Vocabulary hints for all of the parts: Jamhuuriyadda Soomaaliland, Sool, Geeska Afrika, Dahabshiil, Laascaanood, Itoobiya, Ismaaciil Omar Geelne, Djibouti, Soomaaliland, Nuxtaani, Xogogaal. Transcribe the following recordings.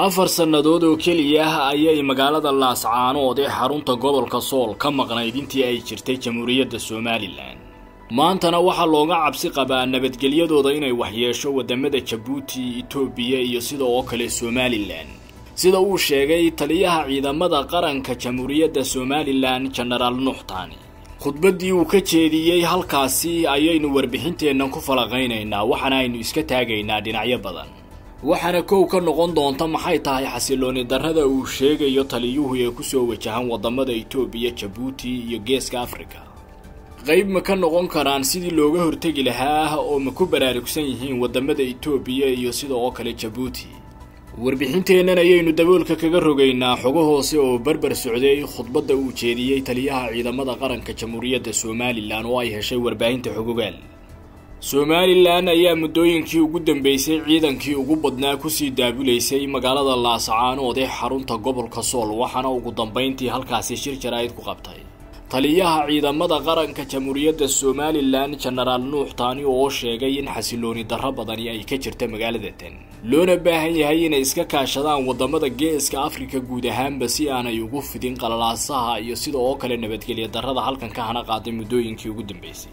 afar sannadood oo keliya ah ayay magaalada Laascaanood ee xarunta gobolka Sool ka maqnayd intii ay jirtay Jamhuuriyadda Soomaaliland. maantana waxaa looga cabsi qabaa nabadgelyadooda inay waxyeesho wadamada Djibouti, Itoobiya iyo sidoo kale Soomaaliland. sida uu sheegay taliyaha ciidamada qaranka Jamhuuriyadda Soomaaliland General Nuxtaani. khudbadii uu ka jeediyay halkaasi ayaynu warbixinteenan ku falaqaynaynaa waxaana aynu iska taagaynaa dhinacyo badan. waxaana kow ka noqon doonta maxay tahay xasilooni darrada uu sheegayo taliyuhu ee ku soo wajahan wadamada Itoobiya, Djibouti iyo Geeska Afrika. qayb ma ka noqon karaan sidii looga hortagi lahaa oo ma ku baraarugsan yihiin wadamada Itoobiya iyo sidoo kale Djibouti. warbixinteenan ayaynu daboolka kaga rogaynaa xogo hoose oo barbar socday khudbada uu jeediyay taliyaha ciidamada qaranka Jamhuuriyadda Soomaaliland oo ay heshay warbaahinta xogogaal. Soomaaliland ayaa muddooyinkii ugu dambeysay ciidankii ugu badnaa ku sii daabuleysay magaalada Laascaanood ee xarunta gobolka Sool waxaana ugu dambeyntii halkaasi shir jaraa'id ku qabtay. taliyaha ciidamada qaranka Jamhuuriyadda Soomaaliland General Nuxtaani oo sheegay in xasilooni darro badani ay ka jirta magaaladadan. loona baahan yahay inay iska kaashadaan wadamada Geeska Afrika guud ahaanba si aanay ugu fidin qalalaasaha iyo sidoo kale nabadgelyo darrada halkan ka hana qaaday muddooyinkii ugu dambeysay.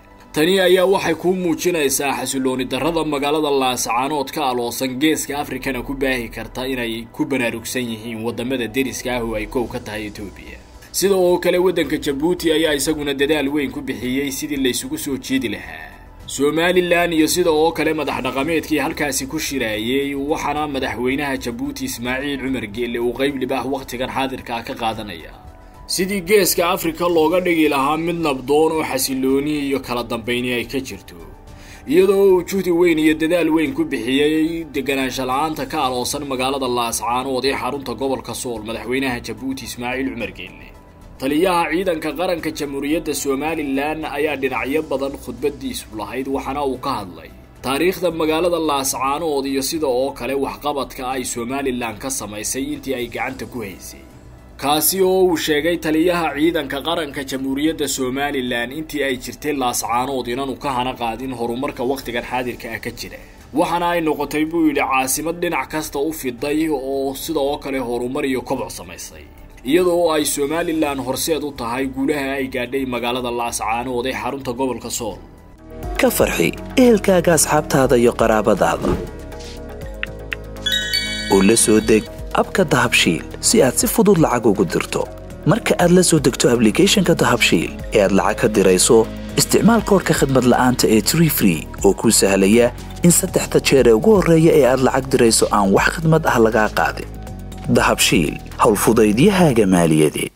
tani ayaa waxay ku muujinaysaa xasilooni darrada magaalada Laascaanood ka aloosan Geeska Afrikana ku baahi karta inay ku banaarugsan yihiin wadamada deriska ah oo ay kow ka tahay Itoobiya. sidoo kale wadanka Djibouti ayaa isaguna dadaal weyn ku bixiyay sidii la isugu soo jeedi lahaa. Soomaaliland iyo sidoo kale madax dhaqameedkii halkaasi ku shiraayay waxaana madaxweynaha Djibouti Ismaaciil Omar Geelne uu qayb libaax waqtigan xaadirka ka qaadanaya. sidii Geeska Afrika looga dhigi lahaa mid nabdoon oo xasilooni iyo kala dambayni ay ka jirto. iyadoo uu juhdi weyn iyo dadaal weyn ku bixiyay deganaansho la'aanta ka aloosan magaalada Laascaanood ee xarunta gobolka Sool madaxweynaha Djibouti Ismaaciil Omar Geelne. taliyaha ciidanka qaranka Jamhuuriyadda Soomaaliland ayaa dhinacyo badan khudbadiisu lahayd waxaana uu ka hadlay taariikhda magaalada Laascaanood iyo sidoo kale waxqabadka ay Soomaaliland ka samaysay intii ay gacanta ku haysay. kaasi oo uu sheegay taliyaha ciidanka qaranka Jamhuuriyadda Soomaaliland intii ay jirtay Laascaanood inaanu ka hana qaadin horumarka waqtigan xaadirka ah ka jira. waxaana ay noqotay buu yidhi caasimad dhinac kasta u fiday oo sidoo kale horumar iyo koboc samaysay. iyadoo ay Soomaaliland horseed u tahay guulaha ay gaadhay magaalada Laascaanood ee xarunta gobolka Sool. ka farxi ehelkaaga asxaabtaada iyo qaraabadaada. oo la soo deg abka dahabshiil si aad si fudud lacag ugu dirto. marka aad la soo degto applicationka dahabshiil ee aad lacag ka dirayso isticmaal koodhka khidmad la'aanta ee 3free oo kuu sahlaya in 3 jeer ee ugu horreeya ee aad lacag dirayso aan wax khidmad ah lagaa qaadin. dahabshiil hawlfudaydyahaaga maaliyadeed.